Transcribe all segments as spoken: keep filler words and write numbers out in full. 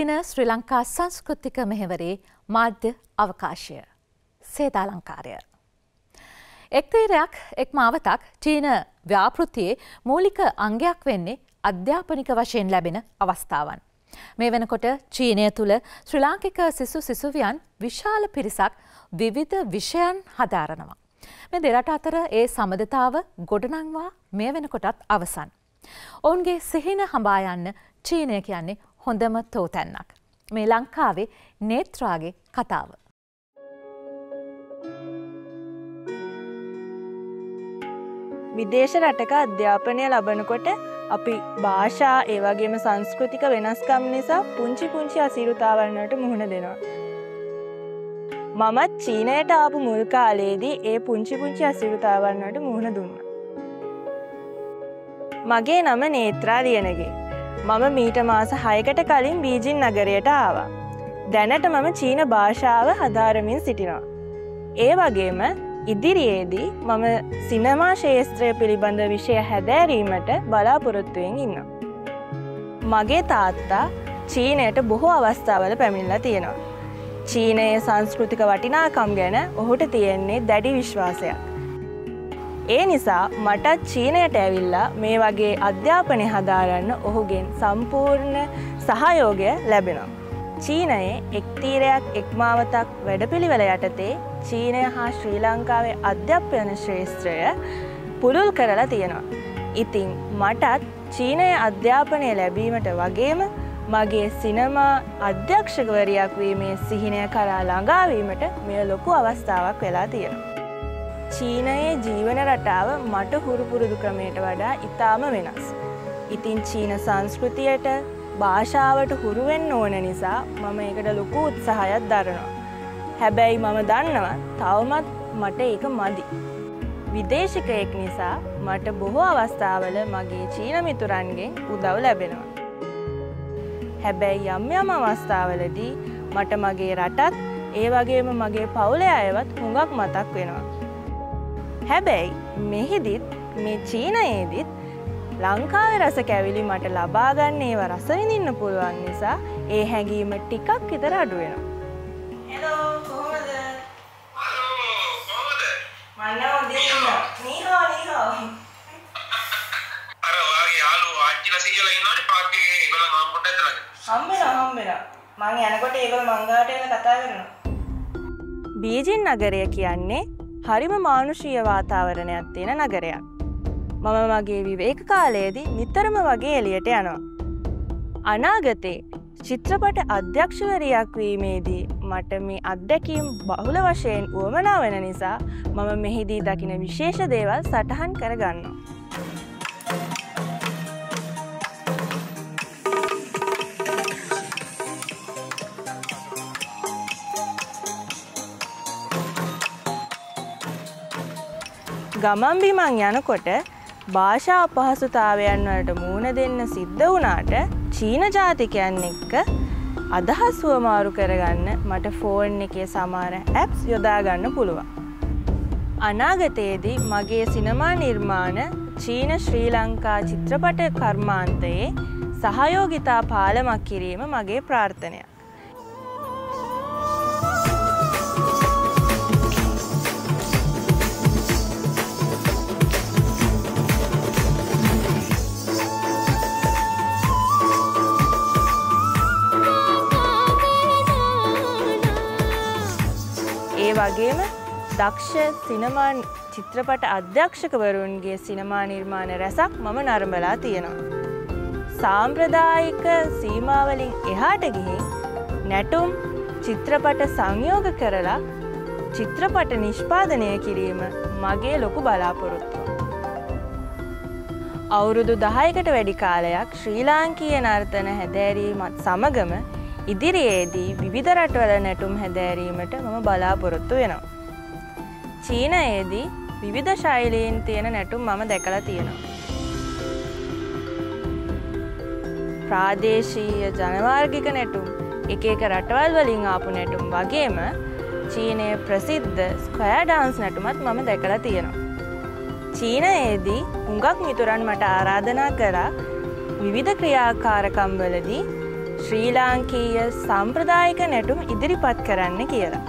දින ශ්‍රී ලංකා සංස්කෘතික මෙහෙවරේ මාධ්‍ය අවකාශය සේදා ලංකාරය එක්තීරයක් එක්ම අවතක් චීන ව්‍යාපෘතියේ මූලික අංගයක් වෙන්නේ අධ්‍යාපනික වශයෙන් ලැබෙන අවස්ථාවන් මේ වෙනකොට චීනය තුල ශ්‍රී ලාංකික සිසු සිසුවියන් විශාල පිරිසක් විවිධ විෂයන් හදාරනවා මේ දෙරට අතර ඒ සමදතාව ගොඩනංවා මේ වෙනකොටත් අවසන් ඔවුන්ගේ සිහින හඹා යන්න චීනය කියන්නේ හොඳම තෝතැන්නක් මේ ලංකාවේ නේත්‍රාගේ කතාව විදේශ රටක අධ්‍යාපනය ලබනකොට අපි භාෂා ඒ වගේම සංස්කෘතික වෙනස්කම් නිසා පුංචි පුංචි අසීරුතාවන් වලට මුහුණ දෙනවා මම චීනයට ආපු මුල් කාලේදී ඒ පුංචි පුංචි අසීරුතාවන් වලට මුහුණ දුන්නා මගේ නම නේත්‍රා දියණගේ මම මීට මාස හයකට කලින් බීජින් නගරයට ආවා. දැනට මම චීන භාෂාව හදාරමින් සිටිනවා. ඒ වගේම ඉදිරියේදී මම සිනමා ශාස්ත්‍රය පිළිබඳ විෂය හැදෑරීමට බලාපොරොත්තුෙන් ඉන්නවා. මගේ තාත්තා චීනයට බොහෝ අවස්ථාවල පැමිණලා තියෙනවා. චීනයේ සංස්කෘතික වටිනාකම් ගැන ඔහුට තියෙන්නේ දැඩි විශ්වාසයක්. ඒ නිසා මට චීනයට ඇවිල්ලා මේ වගේ අධ්‍යාපනය හදාරන්න ඔහුගෙන් සම්පූර්ණ සහයෝගය ලැබෙනවා. චීනයේ එක් තීරයක් එක් මාවතක් වැඩපිළිවෙල යටතේ චීනය හා ශ්‍රී ලංකාවේ අධ්‍යාපන ශාස්ත්‍රය පුළුල් කරලා තියෙනවා. ඉතින් මටත් චීනයේ අධ්‍යාපනය ලැබීමට වගේම මගේ සිනමා අධ්‍යක්ෂකවරියක් වීමේ සිහිනය කරා ළඟා වීමට මෙය ලොකු අවස්ථාවක් වෙලා තියෙනවා. චීනයේ ජීවන රටාව මට හුරු පුරුදු ක්‍රමයට වඩා ඉතාම වෙනස්. ඉතින් චීන සංස්කෘතියට භාෂාවට හුරු වෙන්න ඕන නිසා මම ඒකට ලොකු උත්සාහයක් දරනවා. හැබැයි මම දන්නවා තවමත් මට ඒක මදි. විදේශිකයෙක් නිසා මට බොහෝ අවස්ථාවල මගේ චීන මිතුරන්ගෙන් උදව් ලැබෙනවා. හැබැයි යම් යම් අවස්ථාවලදී මට මගේ රටත් ඒ වගේම මගේ පවුලේ අයවත් හුඟක් මතක් වෙනවා. හැබැයි මෙහිදිත් මේ චීනයේදිත් ලංකාවේ රස කැවිලි මට ලබා ගන්න ඒව රස විඳින්න පුළුවන් නිසා ඒ හැඟීම ටිකක් විතර අඩු වෙනවා. හෙලෝ කොහොමද? හලෝ කොහොමද? මන්නා දෙන්න. නීහෝ නීහෝ. අර වාගේ යාළුවා ආච්චිලා සීයලා ඉන්නවනේ පාක් එකේ ඒගොල්ලෝ මම පොඩ්ඩක් තරගන්න. හම්බෙලා හම්බෙලා. මම යනකොට ඒගොල්ලෝ මංගාට එන කතා කරනවා. බීජින් නගරය කියන්නේ හරිම මානුෂීය වාතාවරණයක් තියෙන නගරයක්. මම මගේ විවේක කාලයේදී නිතරම වගේ එළියට යනවා. අනාගතේ චිත්‍රපට අධ්‍යක්ෂවරියක් වීමේදී මට මේ අත්දැකීම් බහුල වශයෙන් උවමනා වෙන නිසා මම මෙහිදී දකින විශේෂ දේවල් සටහන් කරගන්නවා. ගමන් බිමන් යනකොට භාෂා අපහසුතාවයන් වලට මුහුණ දෙන්න සිද්ධ වුණාට චීන ජාතිකයන් එක්ක අදහස් වමාරු කරගන්න මට ෆෝන් එකේ සමහර ඇප්ස් යොදා ගන්න පුළුවන්. අනාගතයේදී මගේ සිනමා නිර්මාණ චීන ශ්‍රී ලංකා චිත්‍රපට කර්මාන්තයේ සහයෝගිතා පාලමක් කිරීම මගේ ප්‍රාර්ථනයයි. වගේම දක්ෂ සිනමා චිත්‍රපට අධ්‍යක්ෂකවරුන්ගේ සිනමා නිර්මාණ රැසක් මම නරඹලා තියෙනවා. සාම්ප්‍රදායික සීමාවලින් එහාට ගිහින් නැටුම් චිත්‍රපට සංයෝග කරලා චිත්‍රපට නිෂ්පාදනය කිරීම මගේ ලොකු බලාපොරොත්තුව. අවුරුදු දහයකට වැඩි කාලයක් ශ්‍රී ලාංකීය නර්තන හැදෑරීමත් සමගම ඉදිරියේදී විවිධ රටවල නැටුම් හැදෑරීමට මම බලාපොරොත්තු වෙනවා. චීනයේදී විවිධ ශෛලීන් තියෙන නැටුම් මම දැකලා තියෙනවා. ප්‍රාදේශීය ජනවාර්ගික නැටුම්, එක එක රටවල් වලින් ආපු නැටුම් වගේම චීනයේ ප්‍රසිද්ධ ස්ක්වයර් dance නැටුමත් මම දැකලා තියෙනවා. චීනයේදී හුඟක් මිතුරන් මට ආරාධනා කරා විවිධ ක්‍රියාකාරකම් වලදී ශ්‍රී ලාංකීය සාම්ප්‍රදායික නැටුම් ඉදිරිපත් කරන්න කියලා.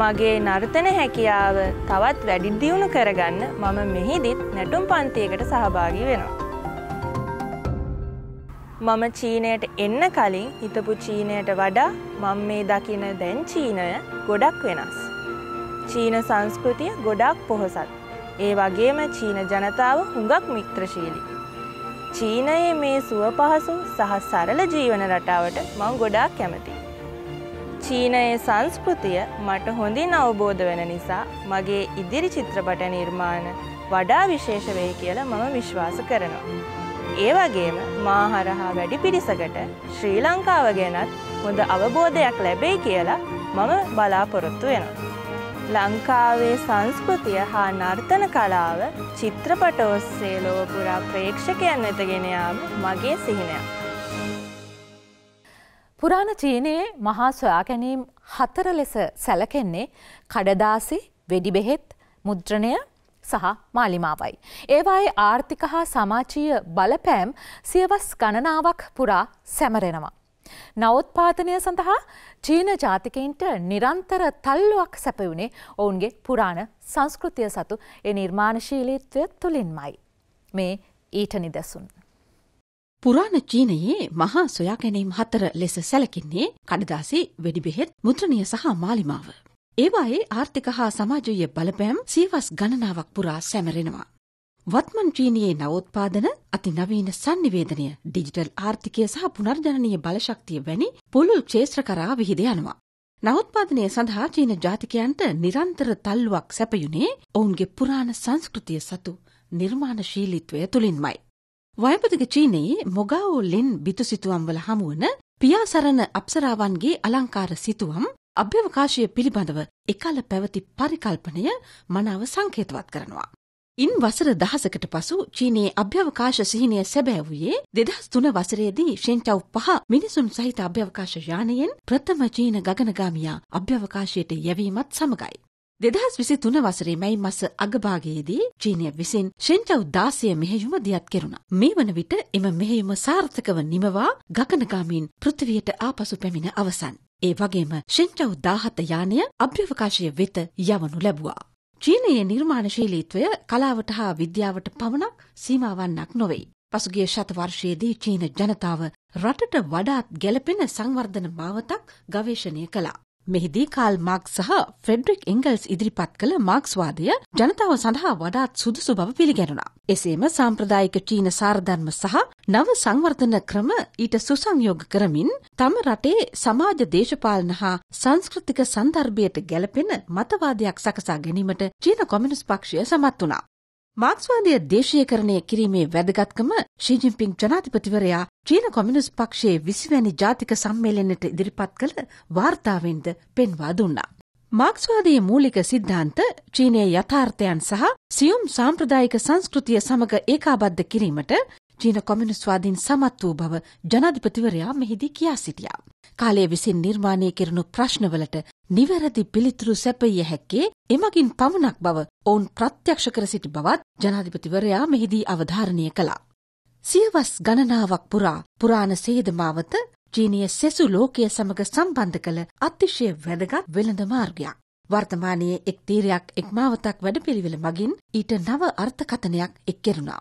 මගේ නර්තන හැකියාව තවත් වැඩි දියුණු කරගන්න මම මෙහිදීත් නැටුම් පන්තියකට සහභාගී වෙනවා. මම චීනයට එන්න කලින් හිතපු චීනයට වඩා මම මේ දකින දැන් චීනය ගොඩක් වෙනස්. චීන සංස්කෘතිය ගොඩක් පොහසත්. ඒ වගේම චීන ජනතාව හුඟක් මිත්‍රශීලී. චීනයේ මේ සුවපහසු සහ සරල ජීවන රටාවට මම ගොඩාක් කැමතියි. චීනයේ සංස්කෘතිය මට හොඳින් අවබෝධ වෙන නිසා මගේ ඉදිරි චිත්‍රපට නිර්මාණ වඩා විශේෂ වෙයි කියලා මම විශ්වාස කරනවා. ඒ වගේම මා හරහා වැඩි පිරිසකට ශ්‍රී ලංකාව ගැනත් හොඳ අවබෝධයක් ලැබෙයි කියලා මම බලාපොරොත්තු වෙනවා. ලංකාවේ සංස්කෘතිය හා නර්තන කලාව චිත්‍රපට ඔස්සේ ලොව පුරා ප්‍රේක්ෂකයන් වෙත ගෙන යාම මගේ සිහිනයක්. පුරාණ චීනයේ මහා සොයා ගැනීම් හතර ලෙස සැලකෙන්නේ කඩදාසි, වෙඩි බෙහෙත්, මුද්‍රණය සහ මාලිමාවයි. ඒවායේ ආර්ථික හා සමාජීය බලපෑම් සියවස් ගණනාවක් පුරා සැමරෙනවා. නවෝත්පාදනය සඳහා චීන ජාතිකයින්ට නිරන්තර තල්ලුවක් සැපයුණේ ඔවුන්ගේ පුරාණ සංස්කෘතිය සතු ඒ නිර්මාණශීලීත්වය තුළින්මයි. මේ ඊට නිදසුන්. පුරාණ චීනයේ මහා සොයා ගැනීම් හතර ලෙස සැලකින්නේ කඩදාසි, වෙඩිබෙහෙත්, මුද්‍රණය සහ මාලිමාව. ඒවායේ ආර්ථික හා සමාජීය බලපෑම් සියවස් ගණනාවක් පුරා සැමරෙනවා. වත්මන් චීනයේ නවෝත්පාදන, අති නවීන සන්නිවේදනය, ඩිජිටල් ආර්ථිකය සහ පුනර්ජනනීය බලශක්තිය වැනි පුළුල් ක්ෂේත්‍ර කරා විහිද යනවා. නවෝත්පාදනය සඳහා චීන ජාතිකයන්ට නිරන්තර තල්ලුවක් සැපයුණේ ඔවුන්ගේ පුරාණ සංස්කෘතිය සතු නිර්මාණශීලීත්වය තුළින්මයි. වයපතික චීනයේ මොගාවෝ ලෙන් බිතුසිතුවම් වල හමුවන පියාසරණ අප්සරාවන්ගේ අලංකාර සිතුවම් අභ්‍යවකාශය පිළිබඳව එකල පැවති පරිකල්පනය මනාව සංකේතවත් කරනවා. ඉන් වසර දහසකට පසු චීනයේ අභ්‍යවකාශ සිහිනය සැබෑවුයේ දෙදහස් තුන වසරේදී ෂෙන්චව් පහ මිනිසුන් සහිත අභ්‍යවකාශ යානයෙන් ප්‍රථම චීන ගගනගාමියා අභ්‍යවකාශයට යැවීමත් සමගයි. දෙදහස් විසි තුන වසරේ මැයි මස අගභාගයේදී චීනය විසින් ෂෙන්චව් දාසය මෙහෙයුම දියත් කෙරුණා. මේ වන විට එම මෙහෙයුම සාර්ථකව නිමවා ගගනගාමීන් පෘථිවියට ආපසු පැමිණ අවසන්. ඒ වගේම ෂෙන්චව් දාහත යානය අභ්‍යවකාශය වෙත යවනු ලැබුවා. චීනයේ නිර්මාණශීලීත්වය කලාවට හා විද්‍යාවට පමණක් සීමාවන්නක් නොවෙයි. පසුගිය ශතවර්ෂයේදී චීන ජනතාව රටට වඩාත් ගැලපෙන සංවර්ධන මාවතක් ගවේෂණය කළා. මෙහිදී කාල් මාක්ස් සහ ෆ්‍රෙඩරික් එංගල්ස් ඉදිරිපත් කළ මාක්ස්වාදය ජනතාව සඳහා වඩාත් සුදුසු බව පිළිගැනුණා. එසේම සාම්ප්‍රදායික චීන සාරධර්ම සහ නව සංවර්ධන ක්‍රම ඊට සුසංයෝග කරමින් තම රටේ සමාජ දේශපාලන හා සංස්කෘතික සන්දර්භයට ගැලපෙන මතවාදයක් සකසා ගැනීමට චීන කොමියුනිස්ට් පක්ෂය සමත් වුණා. මාක්ස්වාදය දේශීයකරණය කිරීමේ වැදගත්කම ෂී ජින්පිං ජනාධිපතිවරයා චීන කොමියුනිස්ට් පක්ෂයේ විසිවැනි ජාතික සම්මේලනයට ඉදිරිපත් කළ වාර්තාවෙන්ද පෙන්වා දුන්නා. මාක්ස්වාදයේ මූලික සිද්ධාන්ත චීනයේ යථාර්ථයන් සහ සියුම් සාම්ප්‍රදායික සංස්කෘතිය සමග ඒකාබද්ධ කිරීමට චීන කොමියුනිස්ට්වාදීන් සමත් වූ බව ජනාධිපතිවරයා මෙහිදී කියා සිටියා. කාලය විසින් නිර්මාණය කෙරුණු ප්‍රශ්නවලට නිවැරදි පිළිතුරු සැපයිය හැක්කේ එමගින් පමණක් බව ඔවුන් ප්‍රත්‍යක්ෂ කර සිටි බවත් ජනාධිපතිවරයා මෙහිදී අවධාරණය කළා. සියවස් ගණනාවක් පුරා පුරාණ සේද මාවත චීනයේ සෙසු ලෝකය සමග සම්බන්ධ කළ අතිශය වැදගත් වෙළඳ මාර්ගයක්. වර්තමානයේ එක් තීරයක් එක් මාවතක් වැඩපිළිවෙල මගින් ඊට නව අර්ථකථනයක් එක් කෙරුණා.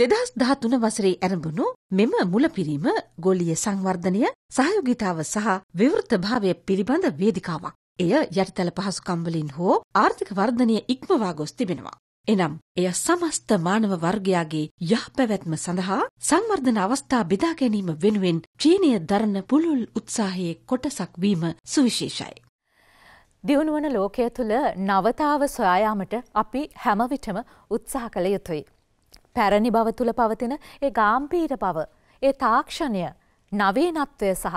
දෙදහස් දහතුන වසරේ ඇරඹුණු මෙම මුලපිරීම ගෝලීය සංවර්ධනය, සහයෝගිතාව සහ විවෘතභාවය පිළිබඳ වේදිකාවක්. එය යටිතල පහසුකම් වලින් හෝ ආර්ථික වර්ධනය ඉක්මවා ගොස් තිබෙනවා. එනම් එය සමස්ත මානව වර්ගයාගේ යහපැවැත්ම සඳහා සංවර්ධන අවස්ථා බෙදා ගැනීම වෙනුවෙන් චීනය දරන පුළුල් උත්සාහයේ කොටසක් වීම සුවිශේෂයි. දියුණුවන ලෝකය තුළ නවතාව සොයායාමට අපි හැමවිටම උත්සාහ කළ යුතුයි. පැරණි බව තුළ පවතින ඒ ගාම්භීර බව, ඒ තාක්ෂණය, නවීනත්වය සහ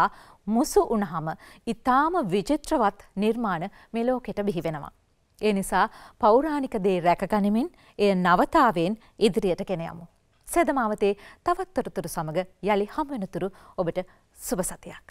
මුසු වුණහම ඉතාම විචිත්‍රවත් නිර්මාණ මේ ලෝකෙට බිහිවෙනවා. ඒ නිසා පෞරාණික දේ රැකගනිමින් එය නවතාවෙන් ඉදිරියට ගෙන යමු. සේදමාවතේ තවත් තොරතුරු සමග යලි හමුවෙනතුරු ඔබට සුබ සතියක්.